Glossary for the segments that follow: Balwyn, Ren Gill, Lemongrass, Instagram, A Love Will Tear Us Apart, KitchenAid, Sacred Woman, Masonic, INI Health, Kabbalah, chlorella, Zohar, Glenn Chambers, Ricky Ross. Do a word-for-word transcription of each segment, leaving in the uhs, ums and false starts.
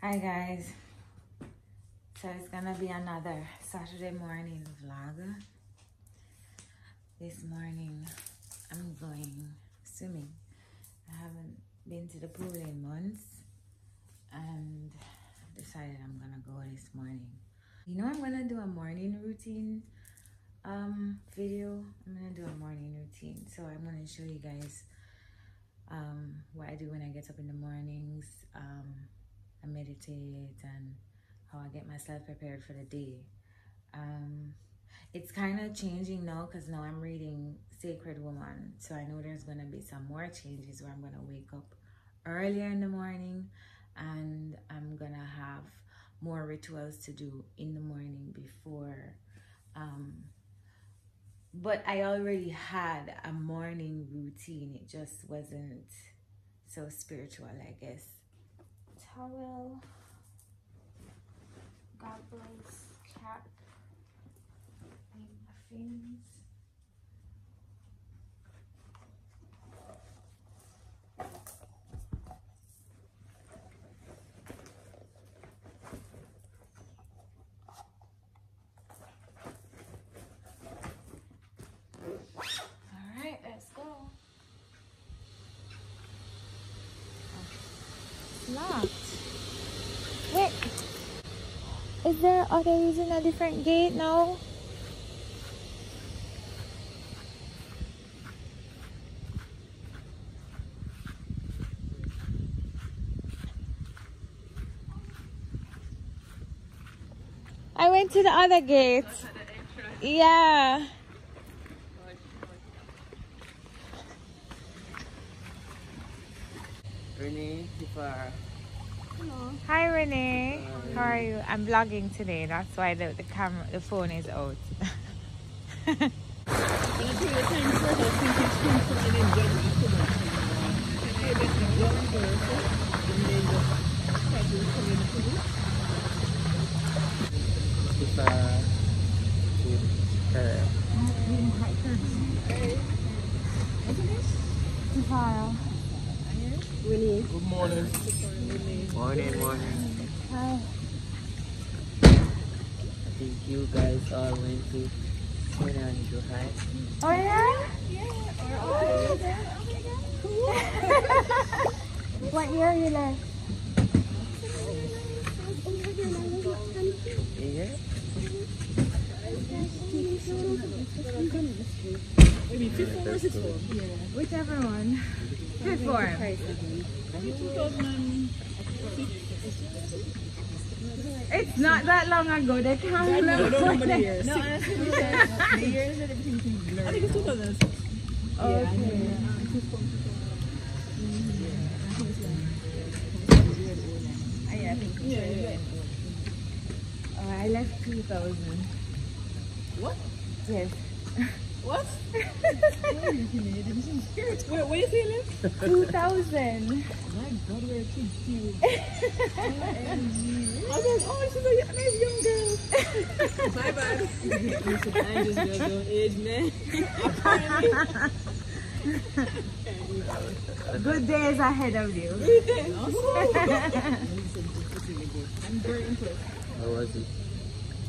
Hi guys, so it's gonna be another Saturday morning vlog. This morning I'm going swimming. I haven't been to the pool in months and I decided I'm gonna go this morning. You know, I'm gonna do a morning routine um, video. I'm gonna do a morning routine, so I'm gonna show you guys um, what I do when I get up in the mornings. Um, I meditate and how I get myself prepared for the day. Um, it's kind of changing now because now I'm reading Sacred Woman. So I know there's going to be some more changes where I'm going to wake up earlier in the morning and I'm going to have more rituals to do in the morning before. Um, but I already had a morning routine. It just wasn't so spiritual, I guess. Towel, goggles, cap, fins. All right, let's go. Locked. Wait, is there? Are they using a different gate now? I went to the other gate. Yeah. Renee, Tifa. Hello. Hi Renee. Hi. How are you? I'm vlogging today. That's why the, the camera, the phone is out. Winnie. Good morning. Morning, morning. morning. Hi. I think you guys all went to Sacred High. Oh yeah? Yeah. Oh, okay. Oh, cool. What year you left? Yeah. Maybe fifth form or sixth form? Yeah. Whichever one. Fifth form. It's not that long ago. They can't remember. No, no, the years. No, honestly, we said the years that everything seems blurry. I think it's two thousand six. Okay. Yeah, I think yeah, yeah. Oh, I left two thousand. What? Yes. What? Wait, where is he live? two thousand. Oh my god, we're kids too. I was like, oh, she's a young girl. Bye bye. I'm just girls don't age, man. Good days ahead of you. Good days. I'm very impressed. How was it?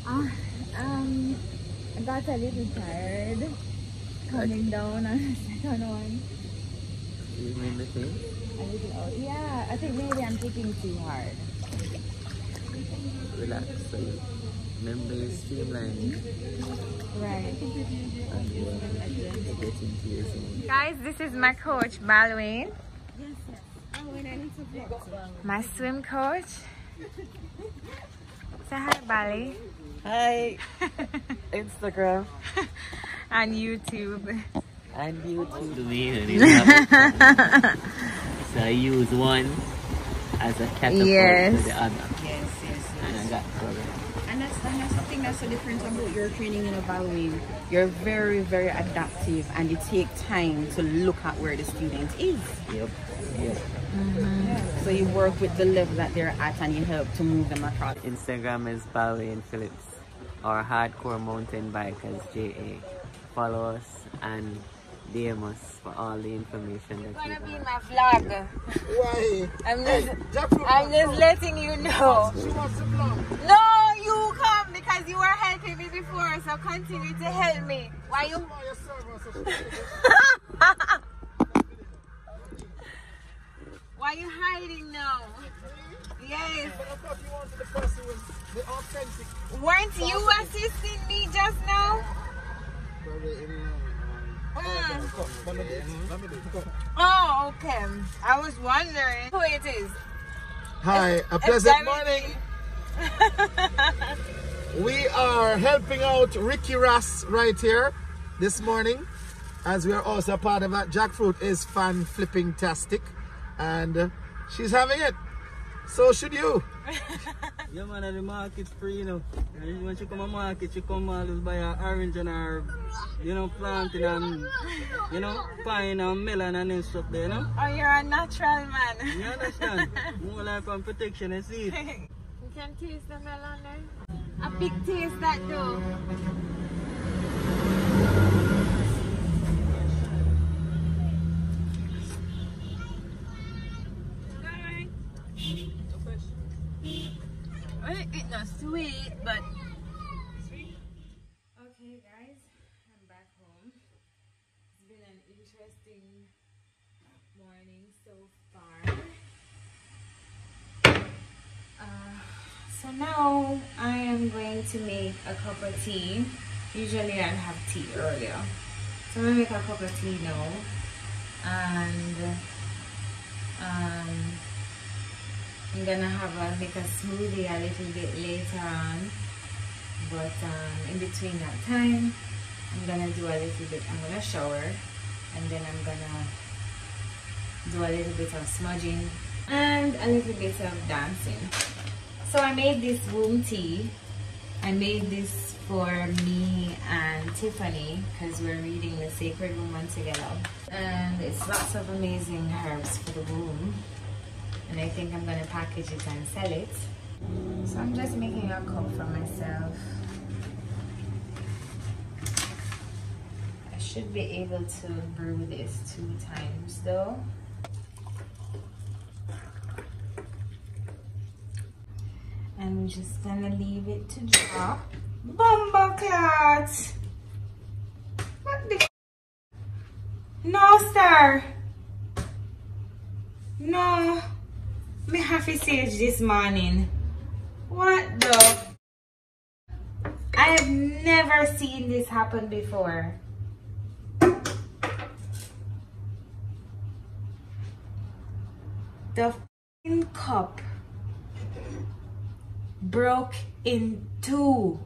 Uh, um. I got a little tired coming down on the second one. You made me think? A little old. Yeah, I think maybe I'm thinking too hard. Relax. So you remember your streamlining. Right. And you are getting to your zone. Guys, this is my coach, Balwyn. Yes, yes. Oh, when I need support. My swim coach. Say hi, Bali. Hi. Instagram and YouTube and YouTube. So I use one as a catapult yes. to the other. Yes, yes, yes. And I got covered. And that's and that's something that's so different about your training in a Balwyn. You're very, very adaptive and you take time to look at where the student is. Yep. Yep. Mm-hmm. Yeah. So you work with the level that they're at and you help to move them across. Instagram is Balwyn Phillips. Or Hardcore Mountain Bikers J A. Follow us and D M us for all the information that you want. It's gonna be in my vlog. Why? I'm just, hey, I'm just letting you know. She wants to vlog. No, you come because you were helping me before, so continue to help me. Why you? Why are you hiding now? Yes. But I thought you wanted the person with the authentic. Weren't you assisting me just now? Mm. Oh, okay. I was wondering who it is. Hi, a pleasant morning. We are helping out Ricky Ross right here this morning, as we are also part of that. Jackfruit is fan flipping tastic, and uh, she's having it. So should you. Yeah, man, at the market's free, you know. And when she come to market, she come always buy her orange and her, you know, planting and, you know, pine and melon and this stuff there, you know. Oh, you're a natural man. You understand? More life and protection, you see. You can taste the melon there. A big taste that though. It's not sweet, but sweet. Okay, guys, I'm back home. It's been an interesting morning so far. Uh, so now I am going to make a cup of tea. Usually I have tea earlier, so I'm gonna make a cup of tea now, and um. I'm gonna have a, make a smoothie a little bit later on, but um, in between that time, I'm gonna do a little bit, I'm gonna shower, and then I'm gonna do a little bit of smudging and a little bit of dancing. So I made this room tea. I made this for me and Tiffany because we're reading the Sacred Woman together. And it's lots of amazing herbs for the room. And I think I'm gonna package it and sell it. So I'm just making a cup for myself. I should be able to brew this two times though. I'm just gonna leave it to drop. Bumble clot! What the? No, sir! No! Me have to sage this morning. What the? I have never seen this happen before. The f***ing cup broke in two.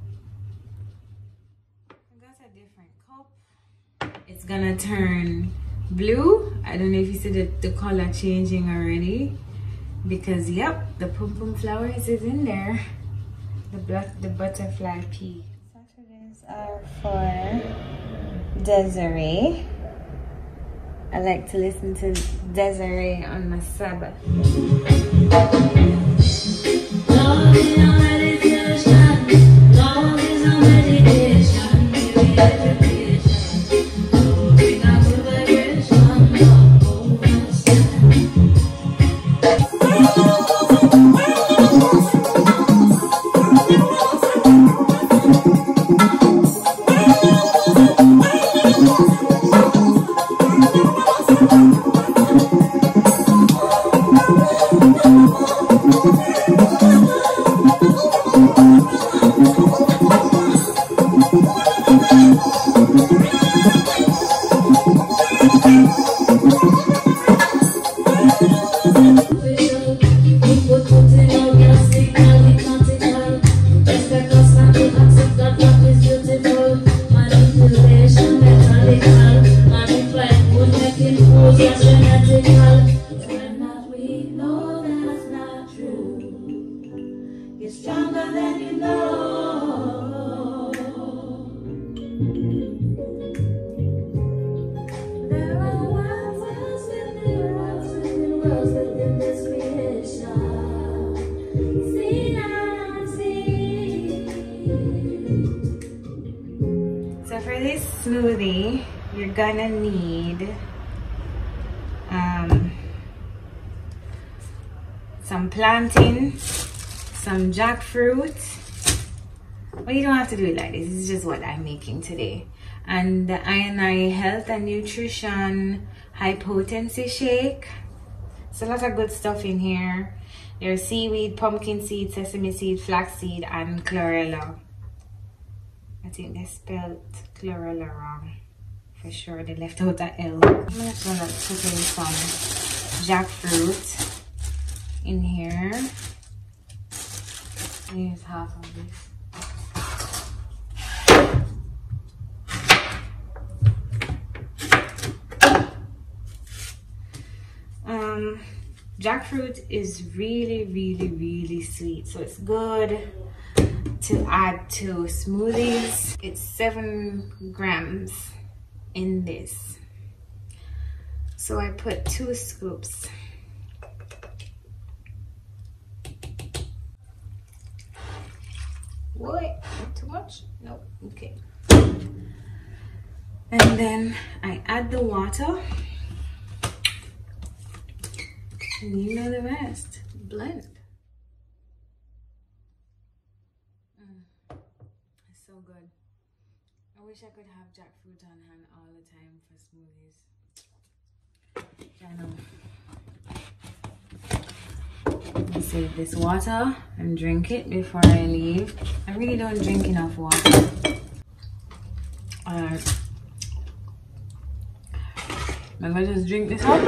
I got a different cup. It's gonna turn blue. I don't know if you see the, the color changing already. Because, yep, the pum pum flowers is in there. The black, the butterfly pea. Saturdays are for Desiree. I like to listen to Desiree on my Sabbath. you're gonna need um, some plantain, some jackfruit. Well, you don't have to do it like this. This is just what I'm making today. And the I N I Health and Nutrition High Potency Shake. It's a lot of good stuff in here. There's seaweed, pumpkin seed, sesame seed, flaxseed, and chlorella. I think they spelled chlorella wrong. For sure, they left out the L. I'm gonna put in some jackfruit in here. I use half of this. Um, jackfruit is really, really, really sweet, so it's good to add to smoothies. It's seven grams in this, so I put two scoops. What? Too much? No. Okay. And then I add the water. And you know the rest. Blend. Mm. It's so good. I wish I could have jackfruit on hand all the time for smoothies. I know. I'm gonna save this water and drink it before I leave. I really don't drink enough water. Alright. I'm gonna just drink this up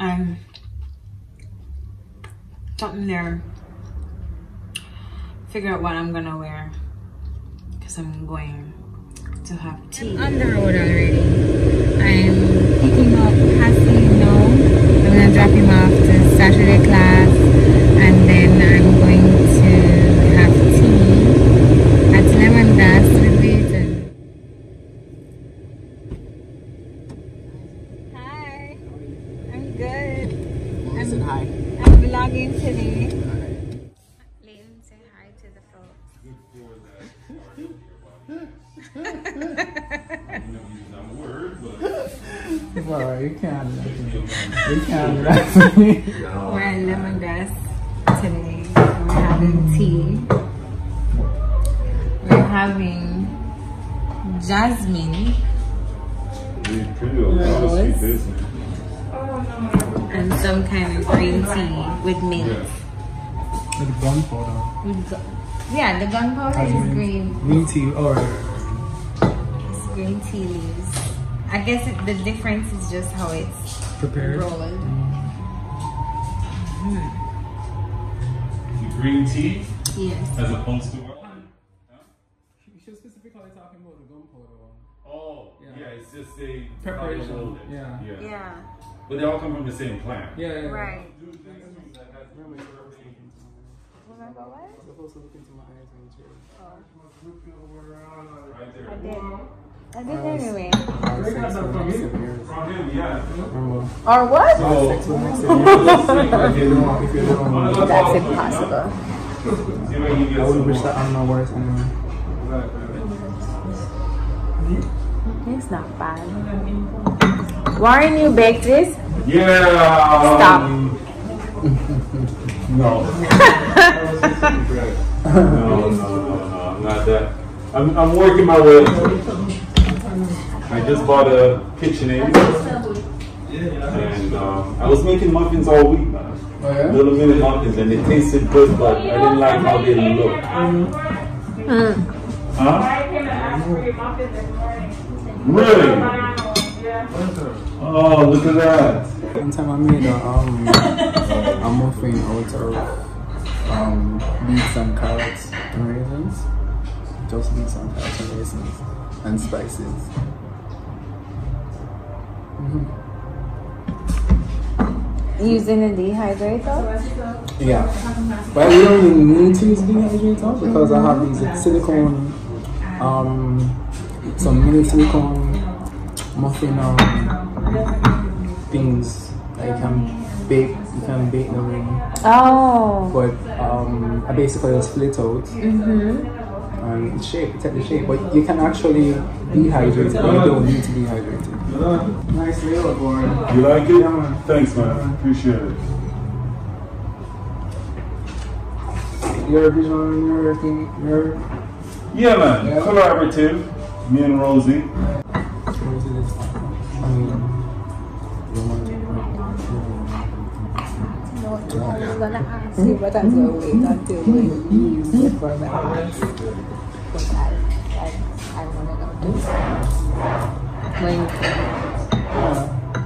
and something there, figure out what I'm gonna wear, because I'm going to have tea. I'm on the road already. I'm picking up Cassie now. I'm gonna drop him off to Saturday class, and then I'm going to have tea at Lemongrass with Leighton. Hi, I'm good. Listen, hi. Vlogging today. Leighton, say hi to the folks. Well, you can't. You can't. We're at Lemongrass today. We're having tea. We're having jasmine. Rose. And some kind of green tea with mint. Yeah. With gunpowder. With gu yeah, the gunpowder is mean, green. Green tea or it's green tea leaves. I guess it, the difference is just how it's prepared. Rolled. Mm. Mm. The green tea. Yes. As opposed to what? She was specifically talking about the gunpowder one. Oh, yeah. Yeah, it's just a preparation. Yeah. Yeah. Yeah. But they all come from the same plant. Yeah, yeah, yeah. Right. I did anyway. Or what? That's impossible. I would wish that on my worst anyway. It's not bad. Warren, you baked this? Yeah. Stop. Um, no. no, no, no, no, I'm not that. I'm, I'm working my way. I just bought a KitchenAid. And um, I was making muffins all week. Little minute muffins, and they tasted good, but I didn't like how they looked. Mm. Huh? I came and asked for your muffins this morning. Really? Oh, look at that. One time I made a, um, a muffin out of um, beets and carrots and raisins. Just beets and carrots and raisins and spices. Mm-hmm. Using a dehydrator? Yeah. But we don't even need to use dehydrator because I have these like, silicone, um, some mini silicone muffin um, things that you can bake, you can bake them in. Oh. But um, I basically just split out mm-hmm. and shake, take the shake, but you can actually dehydrate, but you don't need to dehydrate it. Nice little boy. You like it? Yeah, man. Thanks, man. Yeah. Appreciate it. Your vision, your thing, your... Yeah, man. Yeah. Collaborative. Me and Rosie. I was gonna ask you, but I'm gonna wait until we use it for my eyes. Because I, I, I wanna know this. When you think,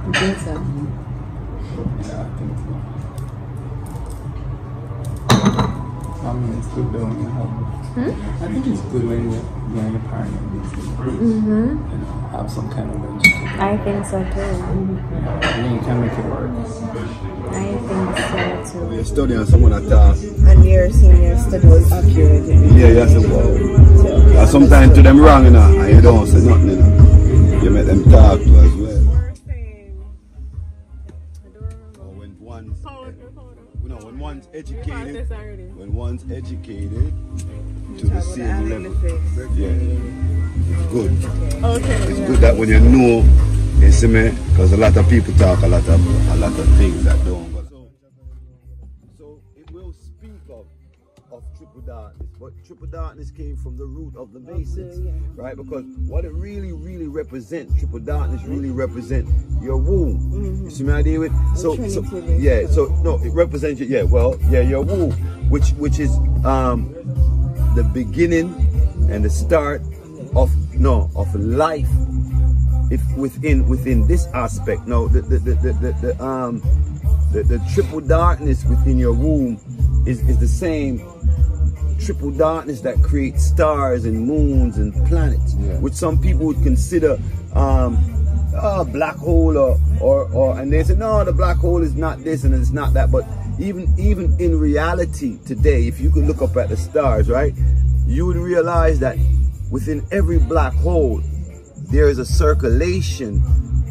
you think so? Yeah, I think so. I mean, it's good though when you have. Hmm? I think it's good when you're when you're pairing these things. Mm-hmm. You know, have some kind of vegetable. I think so too. Yeah, I mean, you can make it work. I think so too. You're studying someone at task. And your senior study was accurate. Yeah, yes, it was. Yeah. Sometimes to them wrong, you know, and you don't say nothing, you know. You make them talk to as well. Or when one's, powder, powder. No, when one's educated, when one's educated to the same level. Yeah, it's good. Okay. It's good that when you know. You see me? Because a lot of people talk a lot of a lot of things that don't. So, so it will speak of of triple darkness, but triple darkness came from the root of the Masons, okay, yeah. Right? Because what it really, really represents, triple darkness really represents your womb. Mm-hmm. You see my idea with? So, so yeah. So no, it represents your, yeah. Well, yeah, your womb, which which is um the beginning and the start of no of life. If within within this aspect, no, the the the the, the um the, the triple darkness within your womb is is the same triple darkness that creates stars and moons and planets, yeah. Which some people would consider um a black hole or or or and they say no, the black hole is not this and it's not that. But even even in reality today, if you could look up at the stars, right, you would realize that within every black hole, there is a circulation,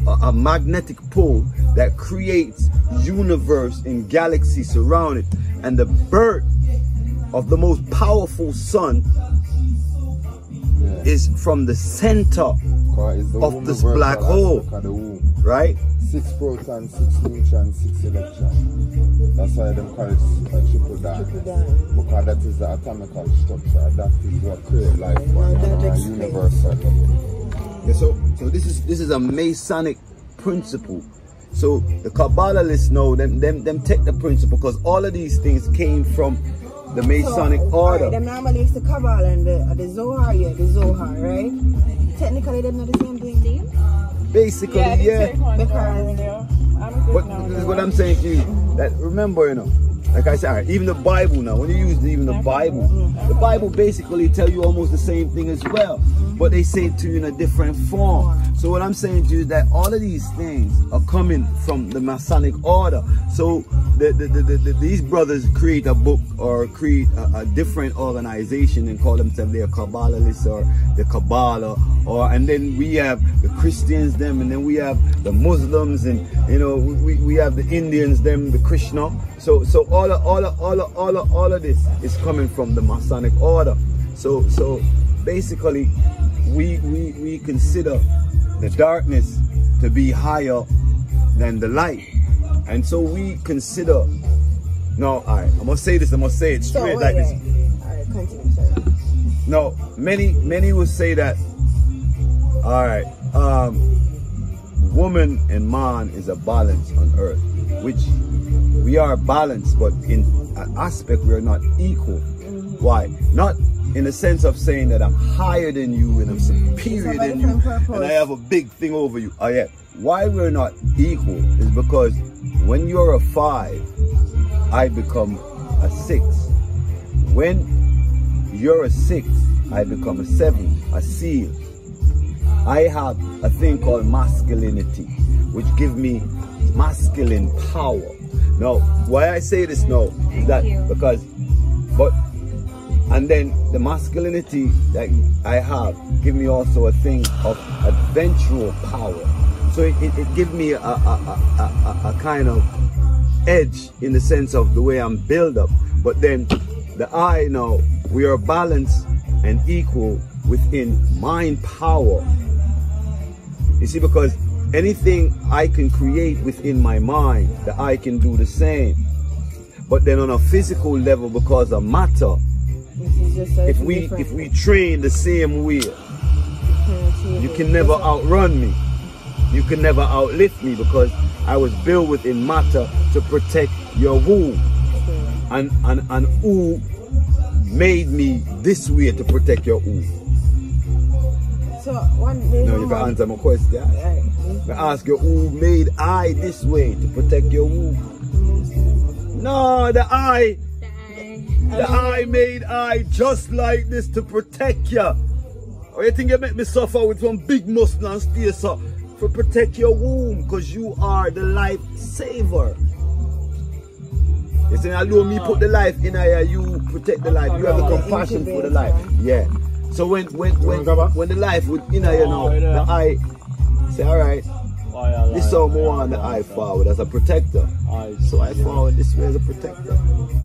a, a magnetic pull that creates universe and galaxy surrounded. And the birth of the most powerful sun, yeah, is from the center the of this black hole, right? Six protons, six neutrons, six electrons. That's why them call it uh, triple darkness. Because that is the atomic structure. That is what creates life and universe circle. Yeah, so, so this is this is a Masonic principle. So the Kabbalists know them them them take the principle because all of these things came from the Masonic so, order. Right, them normally it's the Kabbalah and the, the Zohar, yeah, the Zohar, right? Technically, they're not the same thing. Basically, yeah. yeah. Because, yeah. But this is what I'm saying to you. That remember, you know, like I said, right, even the Bible now. When you use even the Bible, the Bible basically tell you almost the same thing as well. But they say it to you in a different form. So what I'm saying to you is that all of these things are coming from the Masonic order. So the, the, the, the, the, these brothers create a book or create a, a different organization and call themselves their Kabbalists or the Kabbalah. Or and then we have the Christians them, and then we have the Muslims, and you know we, we have the Indians them, the Krishna. So so all of, all of, all of, all of, all of this is coming from the Masonic order. So so basically. We, we, we consider the darkness to be higher than the light. And so we consider... No, all right, I'm going to say this, I'm going to say it straight so, wait, like wait. this. All right, continue, sorry. No, many, many will say that, all right, um, woman and man is a balance on earth, which we are balanced, but in an aspect we are not equal. Why? Not... in the sense of saying that I'm higher than you and I'm superior than you and I have a big thing over you. Oh yeah. Why we're not equal is because when you're a five, I become a six. When you're a six, I become a seven, a seal. I have a thing called masculinity, which gives me masculine power. Now, why I say this now is that because, but. And then the masculinity that I have give me also a thing of adventural power. So it, it, it gives me a, a, a, a, a kind of edge in the sense of the way I'm built up. But then the I now, we are balanced and equal within mind power. You see, because anything I can create within my mind, that I can do the same. But then on a physical level, because of matter, just so if we different. if we train the same way, you can never outrun me. You can never outlift me, because I was built within matter to protect your womb. And and and who made me this way to protect your womb? So one day, no, you can answer my question. Right. Mm-hmm. I ask you, who made I this way to protect your womb? Mm-hmm. No, the I, the I, the I made I just like this to protect you. Or you think you make me suffer with some big muscle and stay so for protect your womb, because you are the life saver. You see, allow me put the life in here, you protect the life. You have the compassion for the life. Yeah. So when when when, when the life would in here now, the eye say, alright, this is how I want the eye forward as a protector. So I forward this way as a protector.